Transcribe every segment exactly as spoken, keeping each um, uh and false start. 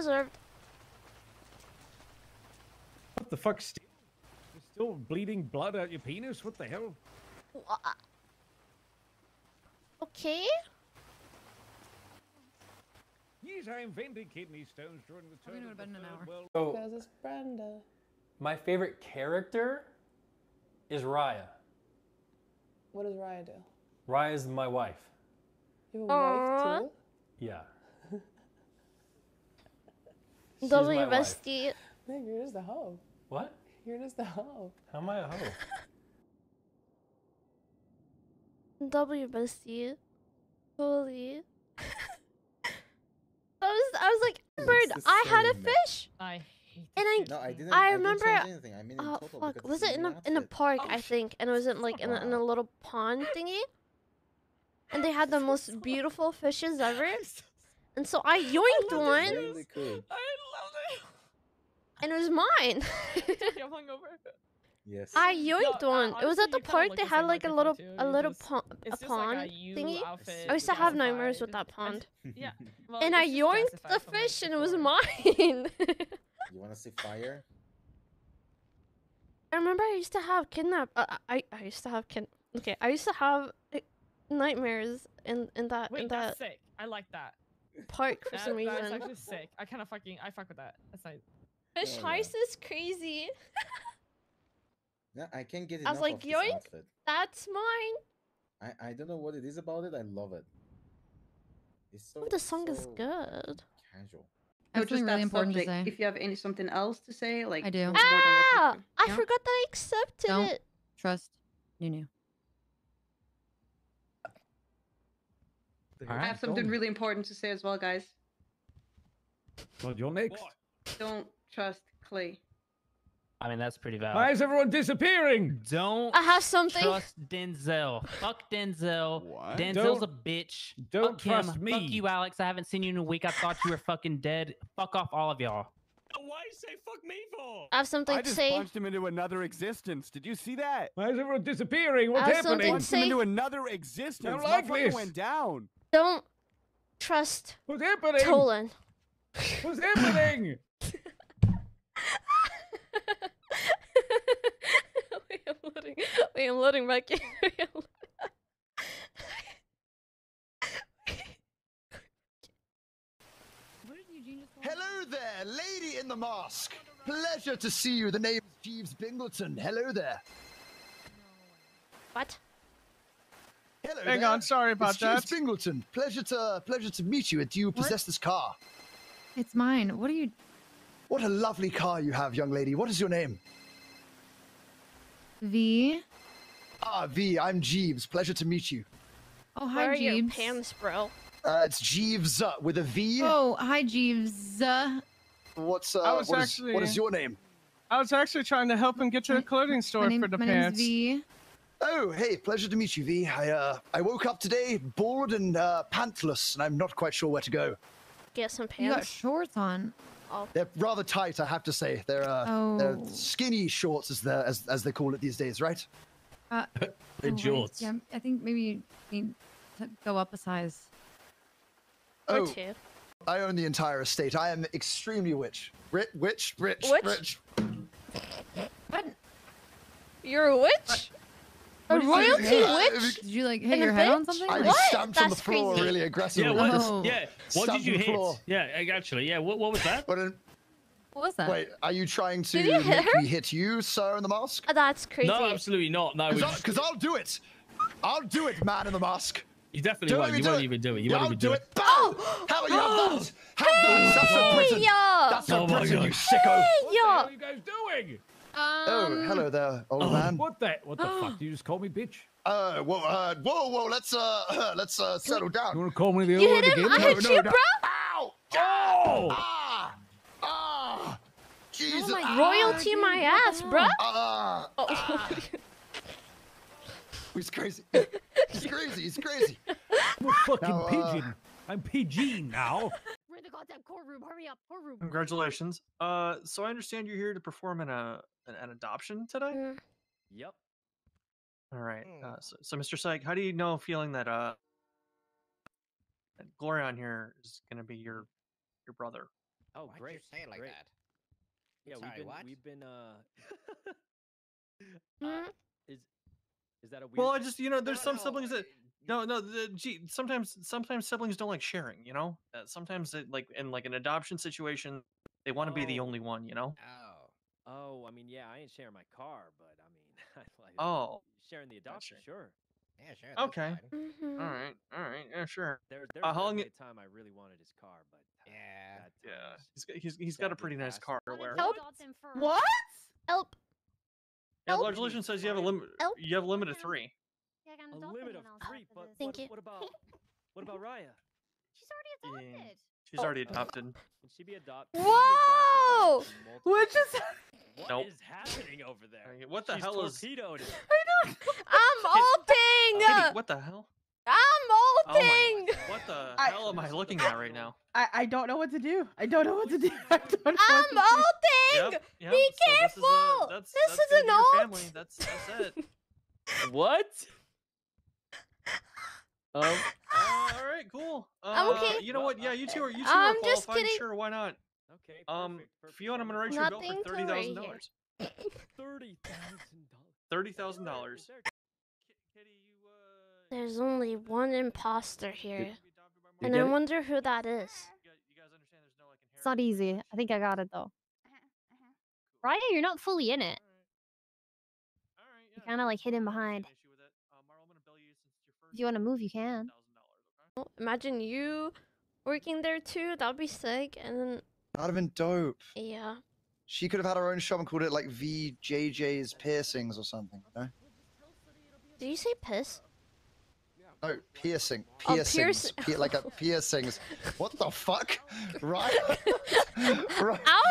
deserved. What the fuck, Steve? You're still bleeding blood out your penis? What the hell? What? Okay. Yes, I invented kidney stones during the turn of the third world. Because it's Brenda. My favorite character is Raya. What does Raya do? Raya is my wife. You have a Aww. wife too? Yeah. Those are your bestie. Man, you're just a hoe. What? You're just a hoe. How am I a hoe? W bestie. Holy. I was I was like, remembered I had a fish. I hate and I no, I, didn't, I remember I didn't change I mean, oh fuck, was it in a in a park, oh, I think, and it was in like in a, in a little pond thingy, and they had the most beautiful fishes ever, and so I yoinked I one. Really cool. I loved it. And it was mine. I'm hungover. Yes. I yoinked no, one. Honestly, it was at the park. They had like a little, too. a little just, pond, a pond like a thingy. I used to have nightmares with that pond. Just, yeah. Well, and I yoinked the fish, and it was mine. You want to see fire? I remember I used to have kidnap. Uh, I I used to have kid. Okay, I used to have nightmares in in that Wait, in that. That's sick. I like that. Park for that, some reason. That's actually sick. I kind of fucking I fuck with that. That's like fish oh, heist yeah. is crazy. No, I can't get it. I was like, yoink, that's mine. I I don't know what it is about it. I love it. It's so. Oh, the song so is good. Casual. I would just really important subject, to say. If you have any something else to say, like I do. Ah, I no? forgot that I accepted don't it. Trust, you knew. Right, I have something don't. really important to say as well, guys. Well, you're next. Don't trust Clay. I mean, that's pretty valid. Why is everyone disappearing? Don't I have something. trust Denzel. Fuck Denzel. What? Denzel's don't, a bitch. Don't Fuck trust him. me. Fuck you, Alex. I haven't seen you in a week. I thought you were fucking dead. Fuck off, all of y'all. Why you say fuck me for? I have something I to say. I just punched him into another existence. Did you see that? Why is everyone disappearing? What's I have happening? I punched him into another existence. No like this. went down. Don't trust What's happening? Tolan. What's happening? Wait, I'm loading. Wait, I'm loading back in. Hello there, lady in the mask. Pleasure to see you. The name is Jeeves Bingleton. Hello there. What? Hello. Hang there. on, sorry about it's that. Jeeves Bingleton. Pleasure to pleasure to meet you. Do you possess what? this car? It's mine. What are you? What a lovely car you have, young lady. What is your name? V. Ah, V. I'm Jeeves. Pleasure to meet you. Oh, hi, Where Jeeves. Are your pants, bro? Uh, it's Jeeves uh, with a V. Oh, hi, Jeeves. Uh, What's uh? What, actually, is, what is your name? I was actually trying to help him get to a clothing store name, for the my pants. My name's V. Oh, hey, pleasure to meet you, V. I uh, I woke up today bored and uh, pantless, and I'm not quite sure where to go. Get some pants. You got shorts on. Oh. They're rather tight, I have to say. They're uh, oh. they're skinny shorts, as the as as they call it these days, right? Uh, they're oh, shorts. Right. Yeah, I think maybe you need to go up a size. Oh, two. I own the entire estate. I am extremely witch. Rich, witch, rich, what? rich. What? You're a witch? A royalty witch? Did you like hit your head on something? I was stamped on the floor really aggressively. Yeah, what, yeah. what did you hit? Yeah, actually, yeah. What, what was that? What, an... what was that? Wait, are you trying to you hit, make me hit you, sir, in the mask? Oh, that's crazy. No, absolutely not. No, because just... I'll do it. I'll do it, man in the mask. You definitely won't. You won't even do it. You won't even do it. Oh! How about you have that? Have that? That's a Briton. That's a Briton, you sicko. What are you guys doing? Um, oh, hello there, old oh, man. What the? What the fuck? Did you just call me bitch? Uh, whoa, uh, whoa, whoa. Let's uh, uh let's uh settle down. You wanna call me the old man again? I no, hit no, you, no. bro. Ow! Oh! Ah! Ah! Jesus! Oh, my royalty, ah, my God. ass, bro. Ah! Oh. ah. He's crazy. He's crazy. He's crazy. I'm a fucking now, pigeon. Uh... I'm P G now. We're in the goddamn courtroom. Hurry up, courtroom. Congratulations. Uh, so I understand you're here to perform in a. An adoption today? Mm. Yep. All right. Uh, so, so, Mister Syke, how do you know feeling that uh, that Glorion here is going to be your your brother? Oh, Why'd great! You say it like great. that. Yeah, Sorry, we've been. What? We've been. Uh... uh, is is that a weird? Well, I just you know, there's no, some no, siblings that no, no. The, gee, sometimes sometimes siblings don't like sharing. You know, uh, sometimes it, like in like an adoption situation, they want to oh. be the only one. You know. Oh. Oh, I mean, yeah, I ain't sharing my car, but I mean, like, oh, sharing the adoption, sure. sure. Yeah, sure. Okay. Mm-hmm. All right. All right. Yeah, sure. There, there was uh, long... a time I really wanted his car, but uh, yeah, yeah. He's got, he's, he's got a pretty nice car. Where... Help. What? Help. Yeah, Help. Large Legend says you have a limit. You have a limit of three. Yeah, I got an a limit of three. But what, Thank you. What about what about Raya? She's already adopted. Yeah. She's oh. already adopted. Can she be adopted? Whoa! What just? What nope. is happening over there? What the She's hell is? Torpedoed. I don't. I'm ulting. Uh, Kitty, what the hell? I'm ulting. Oh what the I, hell am I looking I, at right now? I I don't know what to do. I don't know what to do. I don't know I'm what to ulting. Do. Yep, yep. Be so careful. This is, a, that's, this that's is an ult. Family. That's that's it. What? Um, uh, all right, cool. Uh, I'm okay. You know what? Yeah, you two are you two I'm are qualified. Just sure, why not? Okay. Perfect, um, perfect. Fiona, I'm gonna write you a bill for thirty thousand dollars. Thirty thousand dollars. Thirty thousand dollars. There's only one imposter here, and I wonder who that is. It's not easy. I think I got it though. Raya, you're not fully in it. You kind of like hidden behind. If you want to move, you can. Imagine you working there too. That'd be sick. And then that would have been dope. Yeah. She could have had her own shop and called it like V J J's Piercings or something. You know? Did you say piss? No, piercing. Piercings. Oh, pierc like a piercings. What the fuck? Right? right. I was, right? I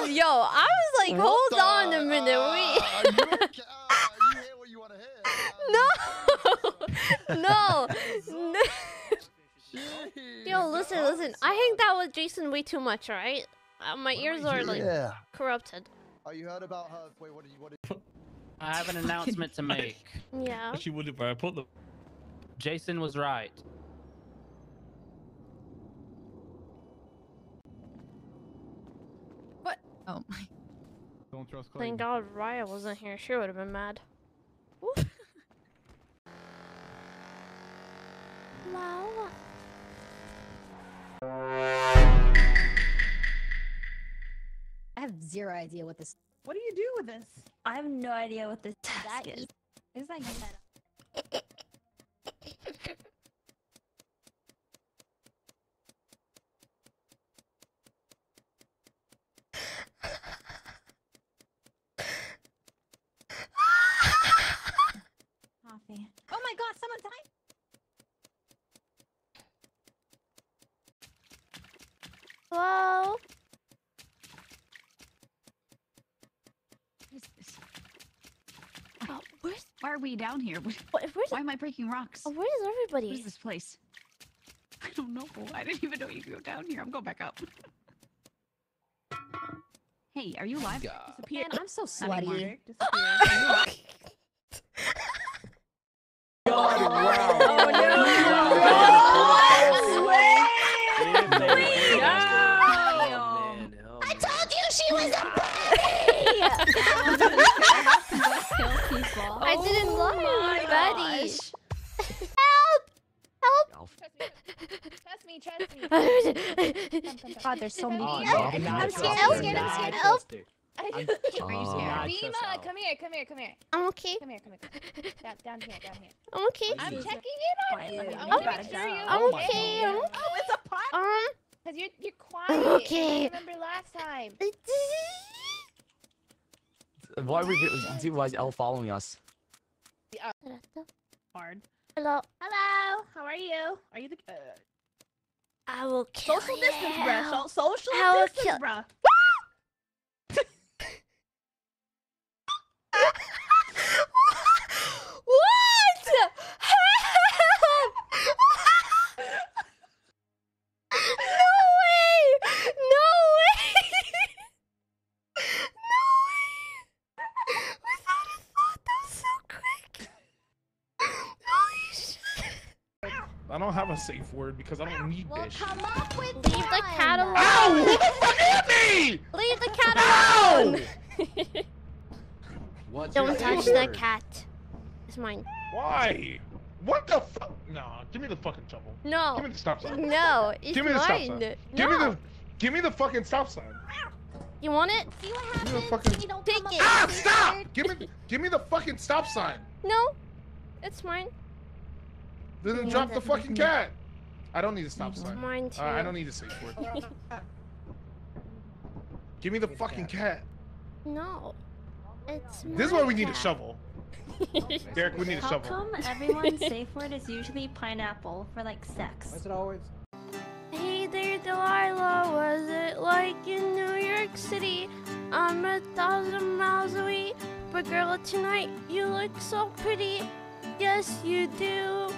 was, yo, I was like, what hold the, on a minute. Uh, Wait. You, okay? uh, you hear what you want to hear? Um, no. no. no. Yo, listen, listen. I hang out with Jason way too much, right? Uh, my ears are like yeah. corrupted. Oh, you heard about her? Wait, what did you? What did you... I have an announcement to make. Yeah. She wouldn't where I put them. Jason was right. What? Oh my. Don't trust Claire. Thank God Raya wasn't here. She would have been mad. Wow. I have zero idea what this. What do you do with this? I have no idea what this task is. Is that good? Coffee. Oh my God! Someone died. Hello. Where's, why are we down here? What, why am I breaking rocks? Oh, where is everybody? What is this place? I don't know. I didn't even know you could go down here. I'm going back up. Hey, are you alive? Disappear. Man, I'm so sweaty. God, wow. Oh, no. I didn't oh love anybody. Help! Help! Trust me, trust me. Trust me. Come, come, come. God, there's so many. Oh, I'm, no, I'm scared. I'm scared. I'm scared. Elf. Are you scared? Dima, come here, come here, come here. I'm okay. Come here, come here. Down, down here, down here. I'm okay. I'm checking in on you. I'm, I'm okay. You. I'm okay. I'm okay. Oh, it's a pot. Um, cause you're you're quiet. I'm okay. I remember last time. Why are we? Why is Elf following us? Hard. Hello. Hello. How are you? Are you the? Uh... I will kill Social you. distance, bruh. So social I will distance, bruh. What? No way! No way! No way! Was that a thought? That was so quick. Holy shit! I don't have a safe word because I don't need we'll this. Come up with Leave one. the cat alone. Ow! What the fuck hit me? Leave the cat alone. What's don't touch word? the cat. It's mine. Why? What the fuck? No, give me the fucking shovel. No. Give me the stop sign. No, it's give me the stop sign. No. Give me the, give me the fucking stop sign. You want it? See what happens. Give me the fucking... you don't Take it. Ah, stop! Give me, give me the fucking stop sign. No, it's mine. Then yeah, drop the fucking me. cat. I don't need a stop it's sign. Mine too. Uh, I don't need a safe word. Give me the Here's fucking cat. cat. No, it's mine. This is why we need cat. a shovel. Derek, we need a shovel. How come everyone's safe word is usually pineapple for like sex? Why is it always? Hey there, Delilah. Was it like in New York City? I'm a thousand miles away, but girl, tonight you look so pretty. Yes, you do.